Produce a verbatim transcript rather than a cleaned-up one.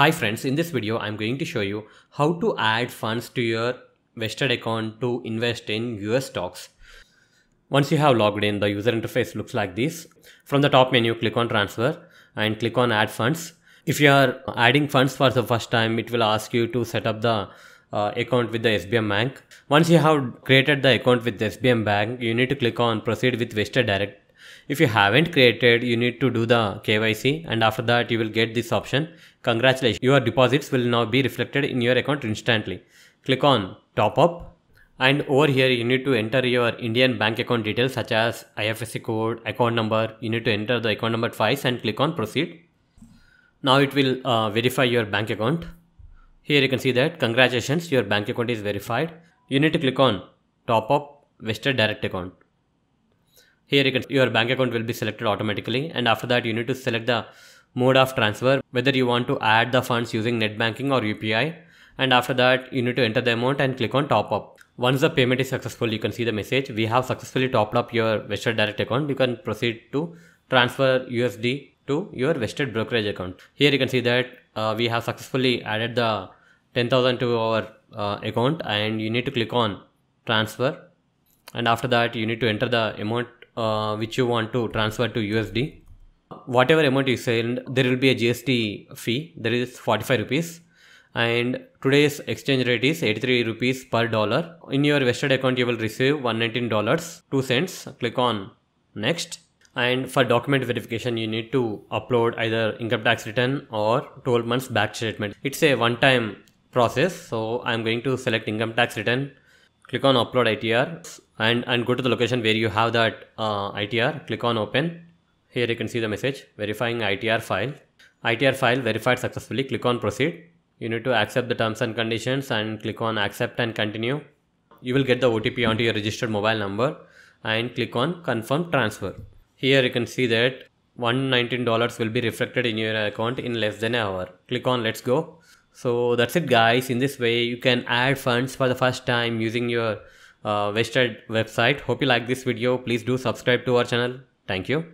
Hi friends, in this video I'm going to show you how to add funds to your vested account to invest in U S stocks. Once you have logged in, the user interface looks like this. From the top menu, click on transfer and click on add funds. If you are adding funds for the first time, it will ask you to set up the uh, account with the S B I bank. Once you have created the account with the S B I bank, you need to click on proceed with vested direct. If you haven't created, you need to do the K Y C, and after that you will get this option. Congratulations, your deposits will now be reflected in your account instantly. Click on top up, and over here you need to enter your Indian bank account details such as I F S C code, account number. You need to enter the account number twice and click on proceed. Now it will uh, verify your bank account. Here you can see that congratulations, your bank account is verified. You need to click on top up vested direct account. Here you can, your bank account will be selected automatically, and after that you need to select the mode of transfer, whether you want to add the funds using net banking or U P I, and after that you need to enter the amount and click on top up. Once the payment is successful, you can see the message, we have successfully topped up your vested direct account. You can proceed to transfer U S D to your vested brokerage account. Here you can see that uh, we have successfully added the ten thousand to our uh, account, and you need to click on transfer, and after that you need to enter the amount Uh, which you want to transfer to U S D. Whatever amount you send, there will be a G S T fee. There is forty-five rupees, and today's exchange rate is eighty-three rupees per dollar. In your vested account, you will receive one hundred nineteen dollars and two cents. Click on next, and for document verification, you need to upload either income tax return or twelve months back statement. It's a one-time process, so I'm going to select income tax return. Click on upload I T R, and, and go to the location where you have that uh, I T R. Click on open. Here you can see the message, verifying I T R file. I T R file verified successfully. Click on proceed. You need to accept the terms and conditions and click on accept and continue. You will get the O T P onto your registered mobile number, and click on confirm transfer. Here you can see that one hundred nineteen dollars will be reflected in your account in less than an hour. Click on let's go. So that's it guys, in this way you can add funds for the first time using your uh, Vested website. Hope you like this video. Please do subscribe to our channel. Thank you.